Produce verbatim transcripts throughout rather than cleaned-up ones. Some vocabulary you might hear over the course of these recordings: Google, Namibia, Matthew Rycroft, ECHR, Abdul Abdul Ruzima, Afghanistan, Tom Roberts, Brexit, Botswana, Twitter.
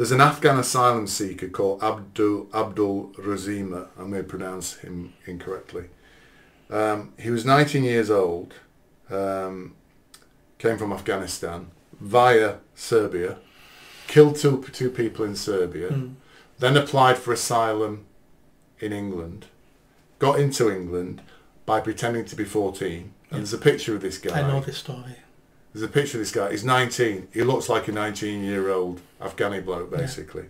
There's an Afghan asylum seeker called Abdul Abdul Ruzima. I'm going to pronounce him incorrectly. Um, he was nineteen years old, um, came from Afghanistan via Serbia, killed two, two people in Serbia, mm. then applied for asylum in England, got into England by pretending to be fourteen. And yeah. there's a picture of this guy. I know this story. There's a picture of this guy. He's nineteen. He looks like a nineteen-year-old Afghani bloke, basically. Yeah.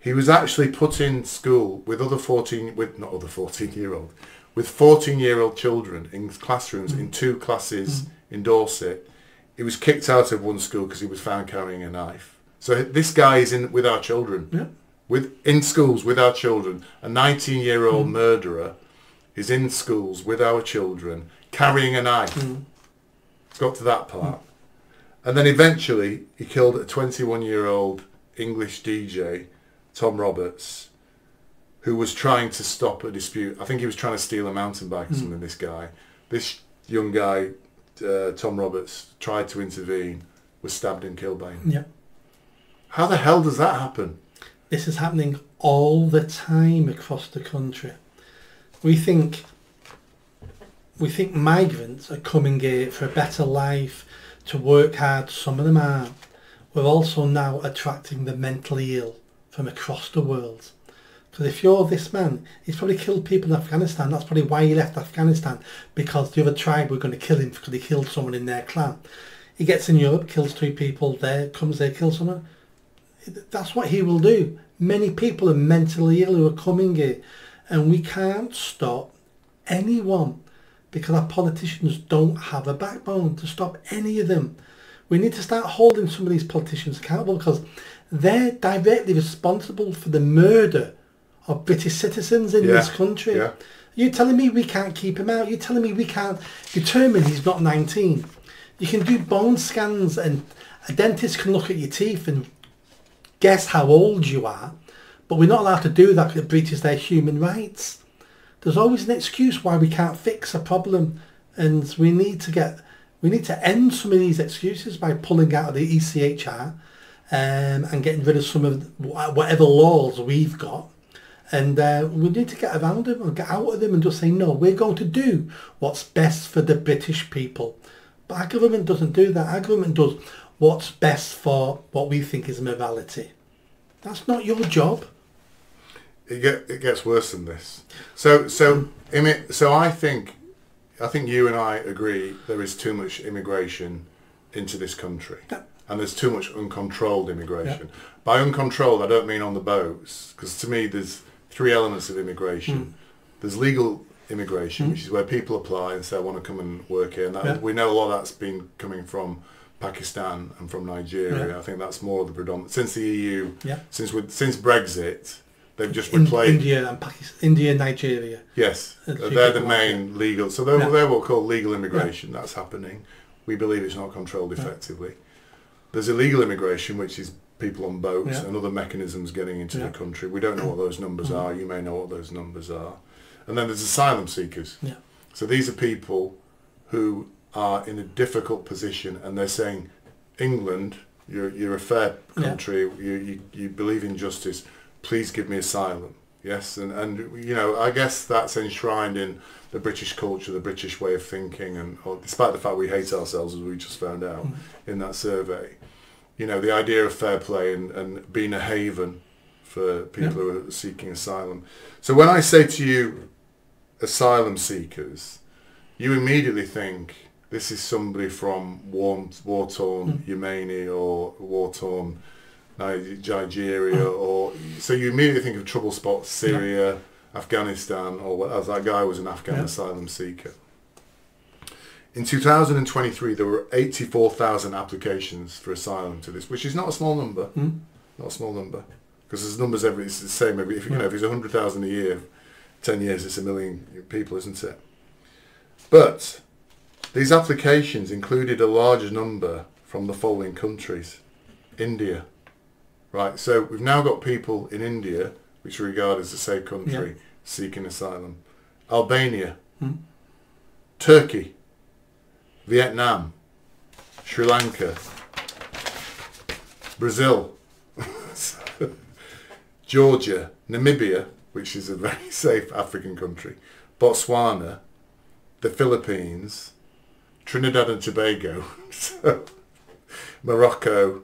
He was actually put in school with other fourteen, with not other fourteen-year-old, with fourteen-year-old children in classrooms mm. in two classes mm. in Dorset. He was kicked out of one school because he was found carrying a knife. So this guy is in with our children, yeah. with in schools with our children. A nineteen-year-old mm. murderer is in schools with our children carrying a knife. Mm. Got to that part, and then eventually he killed a twenty-one-year-old English D J, Tom Roberts, who was trying to stop a dispute. I think he was trying to steal a mountain bike or mm. something. This guy, this young guy, uh, Tom Roberts, tried to intervene, was stabbed and killed by him. Yeah. How the hell does that happen? This is happening all the time across the country. We think. We think migrants are coming here for a better life, to work hard. Some of them are. We're also now attracting the mentally ill from across the world. Because if you're this man, he's probably killed people in Afghanistan. That's probably why he left Afghanistan, because the other tribe were going to kill him because he killed someone in their clan. He gets in Europe, kills two people there, comes there, kills someone. That's what he will do. Many people are mentally ill who are coming here, and we can't stop anyone, because our politicians don't have a backbone to stop any of them. We need to start holding some of these politicians accountable, because they're directly responsible for the murder of British citizens in yeah. this country. Yeah. You're telling me we can't keep him out? You're telling me we can't determine he's not nineteen? You can do bone scans and a dentist can look at your teeth and guess how old you are, but we're not allowed to do that because it breaches their human rights. There's always an excuse why we can't fix a problem, and we need to get we need to end some of these excuses by pulling out of the E C H R um, and getting rid of some of whatever laws we've got, and uh, we need to get around them or get out of them and just say, no, we're going to do what's best for the British people. But our government doesn't do that. Our government does what's best for what we think is morality. That's not your job. It, get, it gets worse than this. So, so, so I think, I think you and I agree there is too much immigration into this country, yeah. and there's too much uncontrolled immigration. Yeah. By uncontrolled, I don't mean on the boats, because to me there's three elements of immigration. Mm. There's legal immigration, mm. which is where people apply and say, I want to come and work here, and that, yeah. we know a lot of that's been coming from Pakistan and from Nigeria. Yeah. I think that's more of the predominant since the E U, yeah. since with since Brexit. They've just replaced India and Pakistan, India, Nigeria. Yes, they're the main legal. So they're, yeah. they're what we call legal immigration. Yeah. That's happening. We believe it's not controlled effectively. Yeah. There's illegal immigration, which is people on boats yeah. and other mechanisms getting into yeah. the country. We don't know what those numbers are. You may know what those numbers are. And then there's asylum seekers. Yeah. So these are people who are in a difficult position, and they're saying, England, you're you're a fair country. Yeah. You, you you believe in justice. Please give me asylum. Yes, and, and you know, I guess that's enshrined in the British culture, the British way of thinking, and or, despite the fact we hate ourselves, as we just found out mm. in that survey, you know, the idea of fair play and, and being a haven for people yeah. who are seeking asylum. So when I say to you, asylum seekers, you immediately think this is somebody from war-torn mm. Yemeni or war-torn Nigeria, or so you immediately think of trouble spots, Syria, yeah. Afghanistan, or as that guy was an Afghan yeah. asylum seeker. In two thousand twenty-three, there were eighty-four thousand applications for asylum to this, which is not a small number, mm. not a small number, because there's numbers every. It's the same every. If you know, if it's a hundred thousand a year, ten years, it's a million people, isn't it? But these applications included a large number from the following countries: India. Right, so we've now got people in India, which we regard as a safe country, yeah. seeking asylum. Albania, hmm. Turkey, Vietnam, Sri Lanka, Brazil. Georgia, Namibia, which is a very safe African country, Botswana, the Philippines, Trinidad and Tobago, Morocco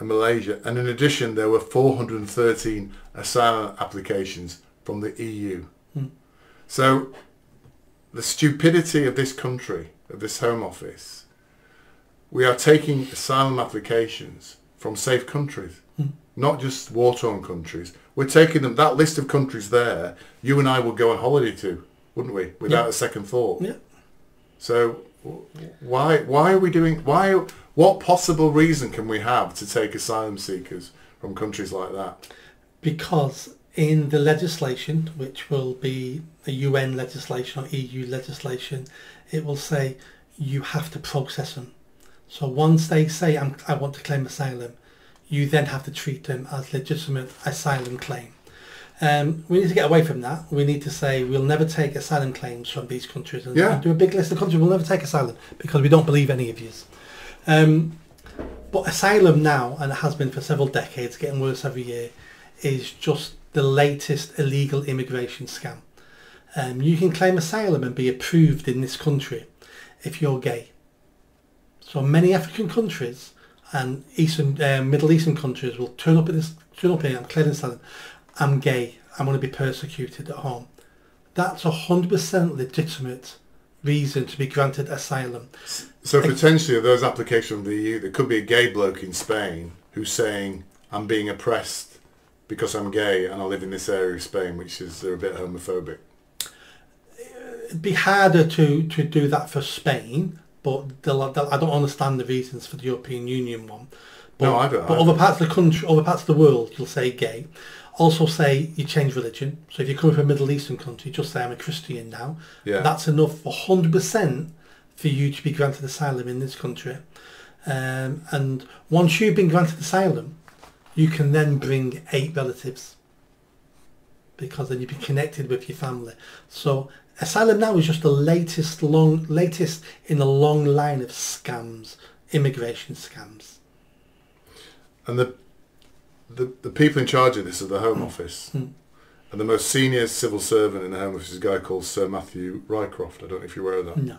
and Malaysia. And in addition, there were four hundred thirteen asylum applications from the E U. Mm. So the stupidity of this country, of this Home Office, we are taking asylum applications from safe countries, mm. not just war-torn countries. We're taking them, that list of countries there, you and I would go on holiday to, wouldn't we, without yeah. a second thought. Yeah. So why, why are we doing, why, what possible reason can we have to take asylum seekers from countries like that? Because in the legislation, which will be a U N legislation or E U legislation, it will say you have to process them. So once they say I'm, I want to claim asylum, you then have to treat them as legitimate asylum claim. Um, we need to get away from that. We need to say we'll never take asylum claims from these countries. And yeah. do a big list of countries we'll never take asylum because we don't believe any of you. Um, but asylum now, and it has been for several decades, getting worse every year, is just the latest illegal immigration scam. Um, you can claim asylum and be approved in this country if you're gay. So many African countries and Eastern, uh, Middle Eastern countries will turn up in this, turn up here, I'm claiming asylum. I'm gay, I'm going to be persecuted at home. That's a one hundred percent legitimate reason to be granted asylum. So potentially those applications of the E U, there could be a gay bloke in Spain who's saying, I'm being oppressed because I'm gay and I live in this area of Spain, which is they're a bit homophobic. It'd be harder to, to do that for Spain, but they'll, they'll, I don't understand the reasons for the European Union one. But, no, I don't. But I don't. Other parts of the country, other parts of the world, you'll say gay. Also say you change religion. So if you're coming from a Middle Eastern country, just say I'm a Christian now. Yeah. That's enough for one hundred percent for you to be granted asylum in this country. Um, and once you've been granted asylum, you can then bring eight relatives because then you'd be connected with your family. So asylum now is just the latest, long, latest in a long line of scams, immigration scams. And the The, the people in charge of this are the Home Office, mm. and the most senior civil servant in the Home Office is a guy called Sir Matthew Rycroft. I don't know if you're aware of that. No.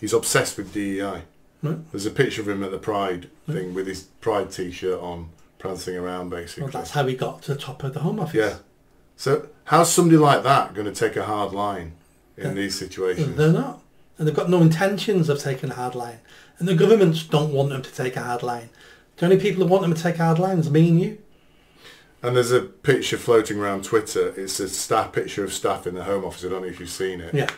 He's obsessed with D E I. Mm. There's a picture of him at the Pride mm. thing with his Pride T-shirt on, prancing around basically. Well, that's how he got to the top of the Home Office. Yeah. So how's somebody like that going to take a hard line in they're, these situations? They're not. And they've got no intentions of taking a hard line. And the governments don't want them to take a hard line. The only people who want them to take hard lines are me and you. And there's a picture floating around Twitter. It's a staff picture of staff in the Home Office. I don't know if you've seen it. Yeah.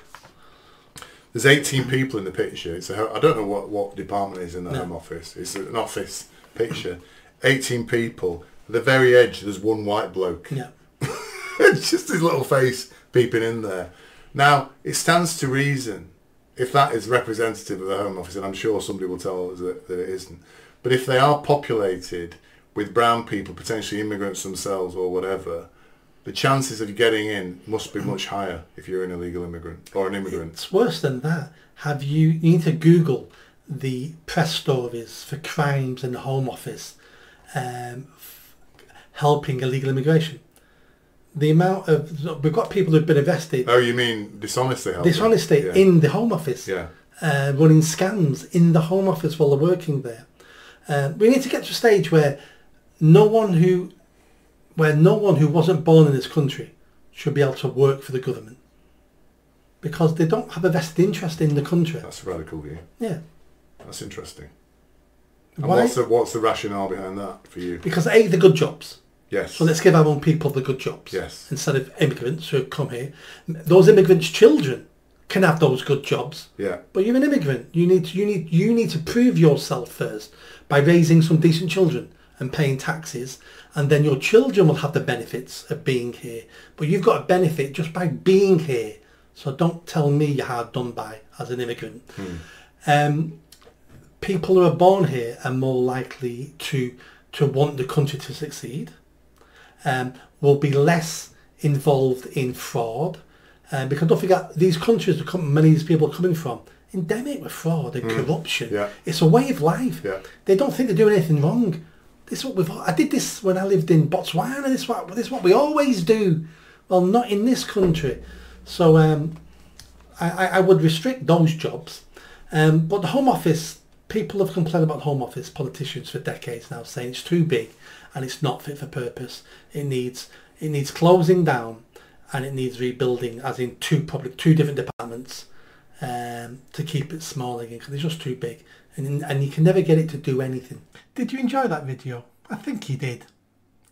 There's eighteen people in the picture. It's a, I don't know what, what department is in the no. Home Office. It's an office picture. eighteen people. At the very edge, there's one white bloke. Yeah. It's just his little face peeping in there. Now, it stands to reason, if that is representative of the Home Office, and I'm sure somebody will tell us that, that it isn't, but if they are populated with brown people, potentially immigrants themselves or whatever, the chances of getting in must be much higher if you're an illegal immigrant or an immigrant. It's worse than that. Have you, you need to Google the press stories for crimes in the Home Office um, helping illegal immigration. The amount of, we've got people who've been arrested. Oh, you mean dishonesty? Dishonesty yeah. in the Home Office. Yeah. Uh, running scams in the Home Office while they're working there. Uh, we need to get to a stage where no one who, where no one who wasn't born in this country should be able to work for the government because they don't have a vested interest in the country. That's a radical view. Yeah. That's interesting. And Why? What's the, what's the rationale behind that for you? Because A, they're good jobs. Yes. So let's give our own people the good jobs. Yes. Instead of immigrants who have come here. Those immigrants' children can have those good jobs. Yeah. But you're an immigrant. You need to, you need you need to prove yourself first by raising some decent children and paying taxes, and then your children will have the benefits of being here. But you've got a benefit just by being here. So don't tell me you're hard done by as an immigrant. Hmm. Um, people who are born here are more likely to to want the country to succeed. Um, will be less involved in fraud. Uh, because don't forget, these countries, many of these people are coming from, endemic with fraud and mm. corruption. Yeah. It's a way of life. Yeah. They don't think they're doing anything wrong. This is what we've, I did this when I lived in Botswana. This is what, this is what we always do. Well, not in this country. So um, I, I would restrict those jobs. Um, but the Home Office, people have complained about the Home Office, politicians, for decades now, saying it's too big and it's not fit for purpose. It needs, it needs closing down and it needs rebuilding, as in two public, two different departments, um, to keep it small again, because it's just too big. And, and you can never get it to do anything. Did you enjoy that video? I think you did.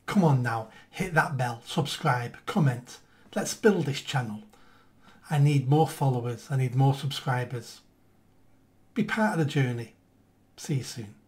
Come on now, hit that bell, subscribe, comment. Let's build this channel. I need more followers, I need more subscribers. Be part of the journey. See you soon.